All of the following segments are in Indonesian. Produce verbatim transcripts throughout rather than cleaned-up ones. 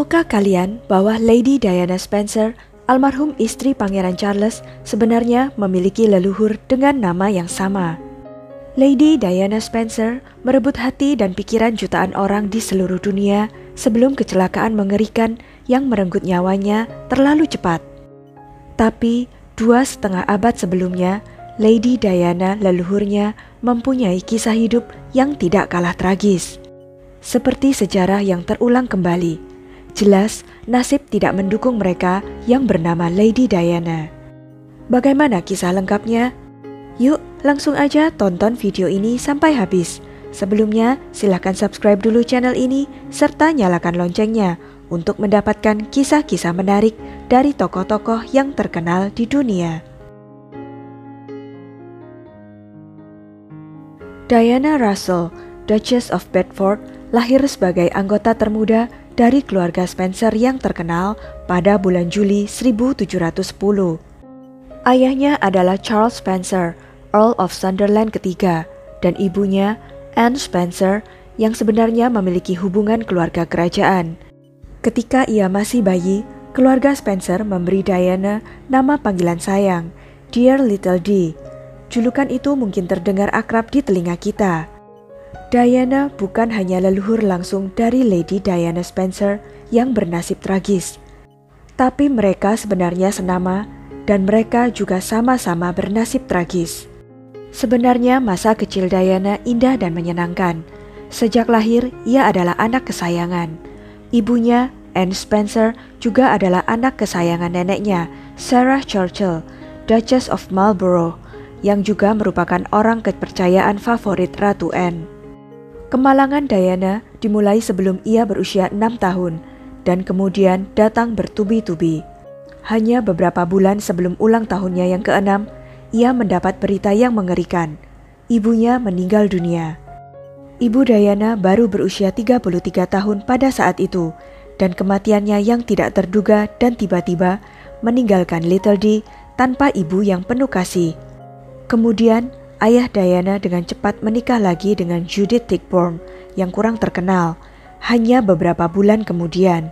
Tahukah kalian bahwa Lady Diana Spencer, almarhum istri Pangeran Charles, sebenarnya memiliki leluhur dengan nama yang sama? Lady Diana Spencer merebut hati dan pikiran jutaan orang di seluruh dunia sebelum kecelakaan mengerikan yang merenggut nyawanya terlalu cepat. Tapi dua setengah abad sebelumnya, Lady Diana leluhurnya mempunyai kisah hidup yang tidak kalah tragis. Seperti sejarah yang terulang kembali, jelas nasib tidak mendukung mereka yang bernama Lady Diana. Bagaimana kisah lengkapnya? Yuk langsung aja tonton video ini sampai habis. Sebelumnya silahkan subscribe dulu channel ini serta nyalakan loncengnya untuk mendapatkan kisah-kisah menarik dari tokoh-tokoh yang terkenal di dunia. Diana Russell, Duchess of Bedford, lahir sebagai anggota termuda dari keluarga Spencer yang terkenal pada bulan Juli seribu tujuh ratus sepuluh. Ayahnya adalah Charles Spencer, Earl of Sunderland ketiga, dan ibunya Anne Spencer yang sebenarnya memiliki hubungan keluarga kerajaan. Ketika ia masih bayi, keluarga Spencer memberi Diana nama panggilan sayang, Dear Little Dee. Julukan itu mungkin terdengar akrab di telinga kita. Diana bukan hanya leluhur langsung dari Lady Diana Spencer yang bernasib tragis, tapi mereka sebenarnya senama dan mereka juga sama-sama bernasib tragis. Sebenarnya masa kecil Diana indah dan menyenangkan. Sejak lahir ia adalah anak kesayangan. Ibunya, Anne Spencer, juga adalah anak kesayangan neneknya, Sarah Churchill, Duchess of Marlborough, yang juga merupakan orang kepercayaan favorit Ratu Anne. Kemalangan Diana dimulai sebelum ia berusia enam tahun dan kemudian datang bertubi-tubi. Hanya beberapa bulan sebelum ulang tahunnya yang keenam, ia mendapat berita yang mengerikan. Ibunya meninggal dunia. Ibu Diana baru berusia tiga puluh tiga tahun pada saat itu dan kematiannya yang tidak terduga dan tiba-tiba meninggalkan Little Dee tanpa ibu yang penuh kasih. Kemudian ayah Diana dengan cepat menikah lagi dengan Judith Tichborne yang kurang terkenal hanya beberapa bulan kemudian.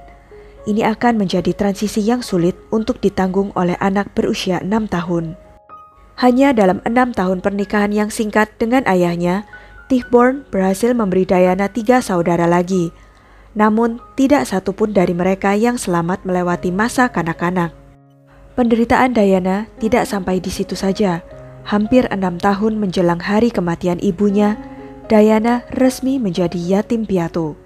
Ini akan menjadi transisi yang sulit untuk ditanggung oleh anak berusia enam tahun. Hanya dalam enam tahun pernikahan yang singkat dengan ayahnya, Tichborne berhasil memberi Diana tiga saudara lagi. Namun tidak satupun dari mereka yang selamat melewati masa kanak-kanak. Penderitaan Diana tidak sampai di situ saja. Hampir enam tahun menjelang hari kematian ibunya, Diana resmi menjadi yatim piatu.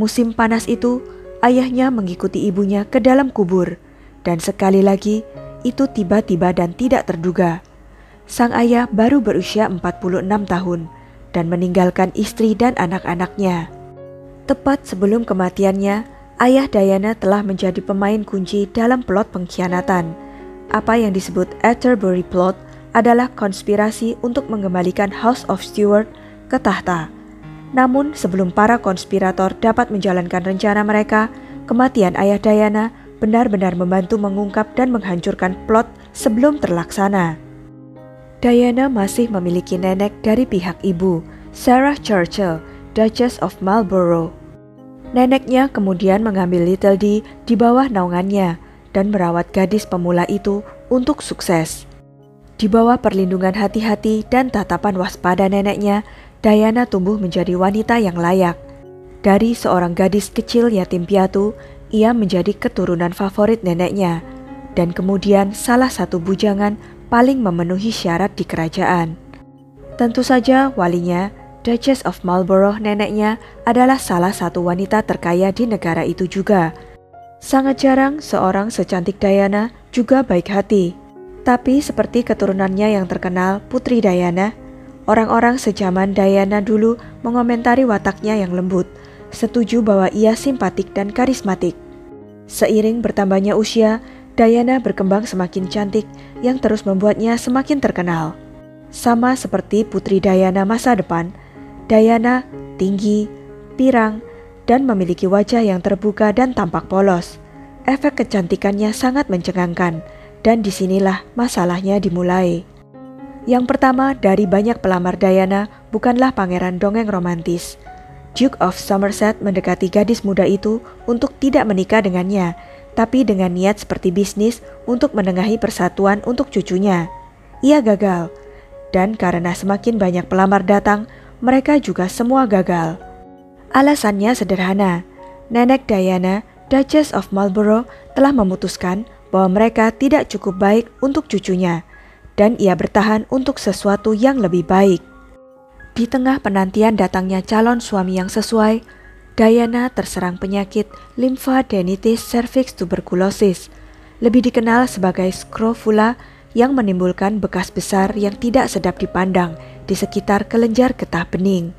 Musim panas itu, ayahnya mengikuti ibunya ke dalam kubur, dan sekali lagi, itu tiba-tiba dan tidak terduga. Sang ayah baru berusia empat puluh enam tahun, dan meninggalkan istri dan anak-anaknya. Tepat sebelum kematiannya, ayah Diana telah menjadi pemain kunci dalam plot pengkhianatan, apa yang disebut Atterbury Plot, adalah konspirasi untuk mengembalikan House of Stuart ke tahta. Namun sebelum para konspirator dapat menjalankan rencana mereka, kematian ayah Diana benar-benar membantu mengungkap dan menghancurkan plot sebelum terlaksana. Diana masih memiliki nenek dari pihak ibu, Sarah Churchill, Duchess of Marlborough. Neneknya kemudian mengambil Little Dee di bawah naungannya dan merawat gadis pemula itu untuk sukses. Di bawah perlindungan hati-hati dan tatapan waspada neneknya, Diana tumbuh menjadi wanita yang layak. Dari seorang gadis kecil yatim piatu, ia menjadi keturunan favorit neneknya, dan kemudian salah satu bujangan paling memenuhi syarat di kerajaan. Tentu saja walinya, Duchess of Marlborough neneknya adalah salah satu wanita terkaya di negara itu juga. Sangat jarang seorang secantik Diana juga baik hati. Tapi seperti keturunannya yang terkenal, Putri Diana, orang-orang sejaman Diana dulu mengomentari wataknya yang lembut, setuju bahwa ia simpatik dan karismatik. Seiring bertambahnya usia, Diana berkembang semakin cantik yang terus membuatnya semakin terkenal. Sama seperti Putri Diana masa depan, Diana tinggi, pirang, dan memiliki wajah yang terbuka dan tampak polos. Efek kecantikannya sangat mencengangkan. Dan disinilah masalahnya dimulai. Yang pertama dari banyak pelamar Diana bukanlah pangeran dongeng romantis. Duke of Somerset mendekati gadis muda itu untuk tidak menikah dengannya, tapi dengan niat seperti bisnis untuk menengahi persatuan untuk cucunya. Ia gagal, dan karena semakin banyak pelamar datang, mereka juga semua gagal. Alasannya sederhana, Nenek Diana, Duchess of Marlborough, telah memutuskan bahwa mereka tidak cukup baik untuk cucunya, dan ia bertahan untuk sesuatu yang lebih baik. Di tengah penantian datangnya calon suami yang sesuai, Diana terserang penyakit limfadenitis cervix tuberkulosis, lebih dikenal sebagai scrofula, yang menimbulkan bekas besar yang tidak sedap dipandang di sekitar kelenjar getah bening.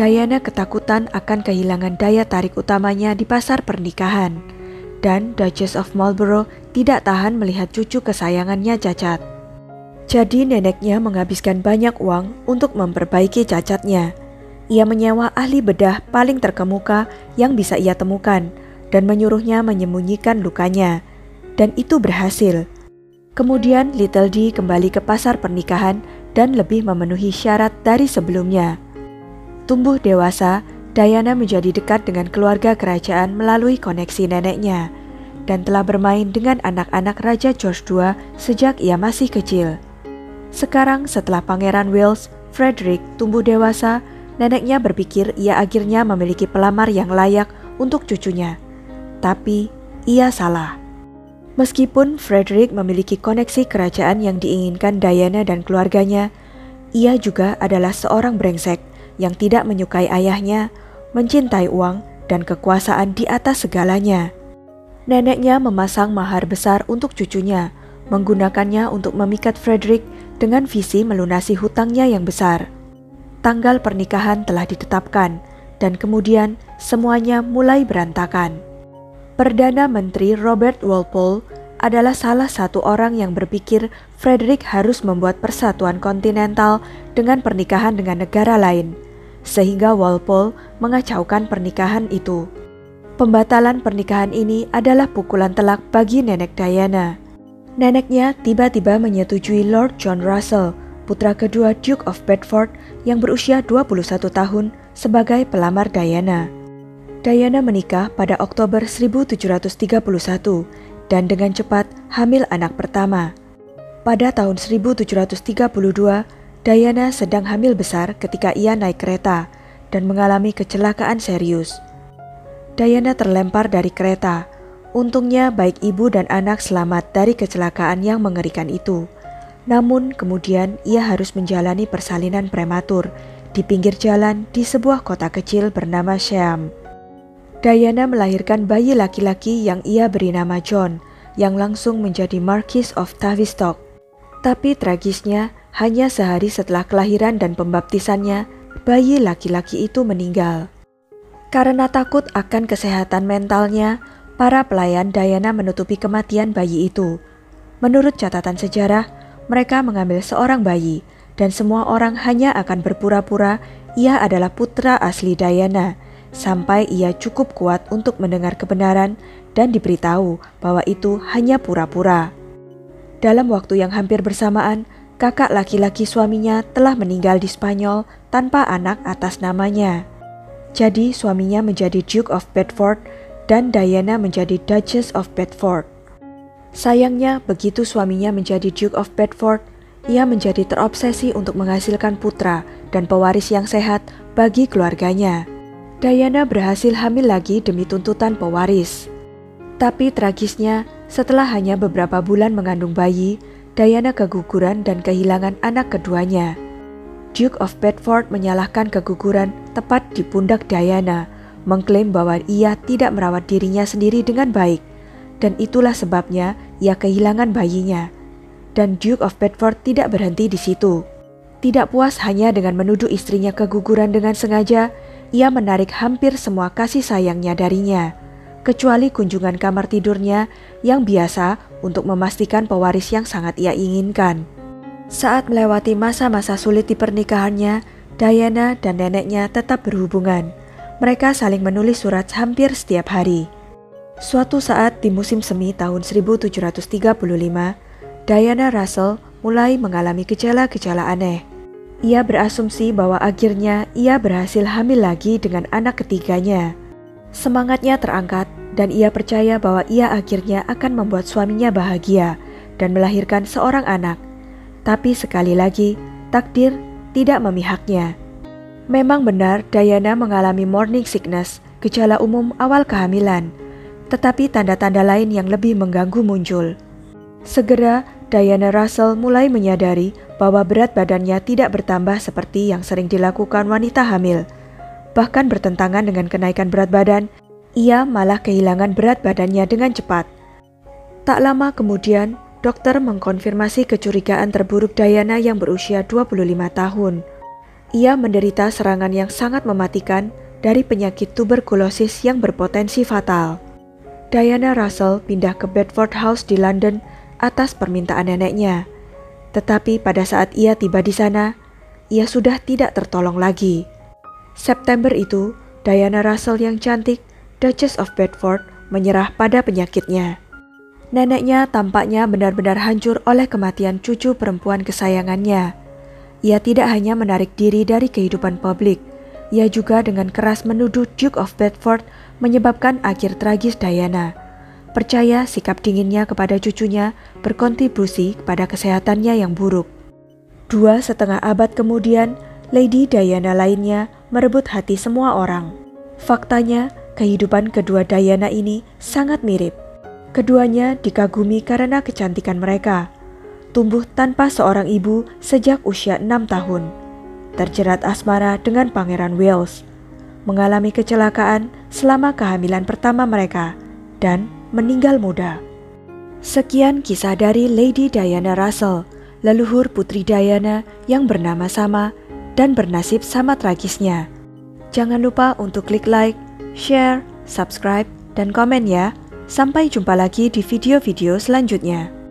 Diana ketakutan akan kehilangan daya tarik utamanya di pasar pernikahan, dan Duchess of Marlborough tidak tahan melihat cucu kesayangannya cacat. Jadi neneknya menghabiskan banyak uang untuk memperbaiki cacatnya. Ia menyewa ahli bedah paling terkemuka yang bisa ia temukan dan menyuruhnya menyembunyikan lukanya. Dan itu berhasil. Kemudian Little Dee kembali ke pasar pernikahan dan lebih memenuhi syarat dari sebelumnya. Tumbuh dewasa, Diana menjadi dekat dengan keluarga kerajaan melalui koneksi neneknya dan telah bermain dengan anak-anak Raja George the Second sejak ia masih kecil. Sekarang setelah Pangeran Wales Frederick tumbuh dewasa, neneknya berpikir ia akhirnya memiliki pelamar yang layak untuk cucunya. Tapi ia salah. Meskipun Frederick memiliki koneksi kerajaan yang diinginkan Diana dan keluarganya, ia juga adalah seorang brengsek yang tidak menyukai ayahnya, mencintai uang dan kekuasaan di atas segalanya. Neneknya memasang mahar besar untuk cucunya, menggunakannya untuk memikat Frederick dengan visi melunasi hutangnya yang besar. Tanggal pernikahan telah ditetapkan, dan kemudian semuanya mulai berantakan. Perdana Menteri Robert Walpole adalah salah satu orang yang berpikir Frederick harus membuat persatuan kontinental dengan pernikahan dengan negara lain, sehingga Walpole mengacaukan pernikahan itu. Pembatalan pernikahan ini adalah pukulan telak bagi Nenek Diana. Neneknya tiba-tiba menyetujui Lord John Russell, putra kedua Duke of Bedford yang berusia dua puluh satu tahun, sebagai pelamar Diana. Diana menikah pada Oktober seribu tujuh ratus tiga puluh satu dan dengan cepat hamil anak pertama. Pada tahun seribu tujuh ratus tiga puluh dua, Diana sedang hamil besar ketika ia naik kereta dan mengalami kecelakaan serius. Diana terlempar dari kereta. Untungnya baik ibu dan anak selamat dari kecelakaan yang mengerikan itu. Namun kemudian ia harus menjalani persalinan prematur di pinggir jalan di sebuah kota kecil bernama Sham. Diana melahirkan bayi laki-laki yang ia beri nama John, yang langsung menjadi Marquis of Tavistock. Tapi tragisnya, hanya sehari setelah kelahiran dan pembaptisannya, bayi laki-laki itu meninggal. Karena takut akan kesehatan mentalnya, para pelayan Diana menutupi kematian bayi itu. Menurut catatan sejarah, mereka mengambil seorang bayi, dan semua orang hanya akan berpura-pura ia adalah putra asli Diana, sampai ia cukup kuat untuk mendengar kebenaran dan diberitahu bahwa itu hanya pura-pura. Dalam waktu yang hampir bersamaan, kakak laki-laki suaminya telah meninggal di Spanyol tanpa anak atas namanya. Jadi suaminya menjadi Duke of Bedford, dan Diana menjadi Duchess of Bedford. Sayangnya, begitu suaminya menjadi Duke of Bedford, ia menjadi terobsesi untuk menghasilkan putra dan pewaris yang sehat bagi keluarganya. Diana berhasil hamil lagi demi tuntutan pewaris. Tapi tragisnya, setelah hanya beberapa bulan mengandung bayi, Diana keguguran dan kehilangan anak keduanya. Duke of Bedford menyalahkan keguguran tepat di pundak Diana, mengklaim bahwa ia tidak merawat dirinya sendiri dengan baik, dan itulah sebabnya ia kehilangan bayinya. Dan Duke of Bedford tidak berhenti di situ. Tidak puas hanya dengan menuduh istrinya keguguran dengan sengaja, ia menarik hampir semua kasih sayangnya darinya, kecuali kunjungan kamar tidurnya yang biasa untuk memastikan pewaris yang sangat ia inginkan. Saat melewati masa-masa sulit di pernikahannya, Diana dan neneknya tetap berhubungan. Mereka saling menulis surat hampir setiap hari. Suatu saat di musim semi tahun seribu tujuh ratus tiga puluh lima, Diana Russell mulai mengalami gejala-gejala aneh. Ia berasumsi bahwa akhirnya ia berhasil hamil lagi dengan anak ketiganya. Semangatnya terangkat dan ia percaya bahwa ia akhirnya akan membuat suaminya bahagia dan melahirkan seorang anak. Tapi sekali lagi, takdir tidak memihaknya. Memang benar Diana mengalami morning sickness, gejala umum awal kehamilan. Tetapi tanda-tanda lain yang lebih mengganggu muncul. Segera, Diana Russell mulai menyadari bahwa berat badannya tidak bertambah seperti yang sering dilakukan wanita hamil. Bahkan bertentangan dengan kenaikan berat badan, ia malah kehilangan berat badannya dengan cepat. Tak lama kemudian, dokter mengkonfirmasi kecurigaan terburuk Diana yang berusia dua puluh lima tahun. Ia menderita serangan yang sangat mematikan dari penyakit tuberkulosis yang berpotensi fatal. Diana Russell pindah ke Bedford House di London atas permintaan neneknya. Tetapi pada saat ia tiba di sana, ia sudah tidak tertolong lagi. September itu, Diana Russell yang cantik, Duchess of Bedford, menyerah pada penyakitnya. Neneknya tampaknya benar-benar hancur oleh kematian cucu perempuan kesayangannya. Ia tidak hanya menarik diri dari kehidupan publik, ia juga dengan keras menuduh Duke of Bedford menyebabkan akhir tragis Diana. Percaya sikap dinginnya kepada cucunya berkontribusi kepada kesehatannya yang buruk. Dua setengah abad kemudian, Lady Diana lainnya merebut hati semua orang. Faktanya, kehidupan kedua Diana ini sangat mirip. Keduanya dikagumi karena kecantikan mereka. Tumbuh tanpa seorang ibu sejak usia enam tahun. Terjerat asmara dengan Pangeran Wales. Mengalami kecelakaan selama kehamilan pertama mereka. Dan meninggal muda. Sekian kisah dari Lady Diana Russell, leluhur putri Diana yang bernama sama dan bernasib sama tragisnya. Jangan lupa untuk klik like, share, subscribe, dan komen ya. Sampai jumpa lagi di video-video selanjutnya.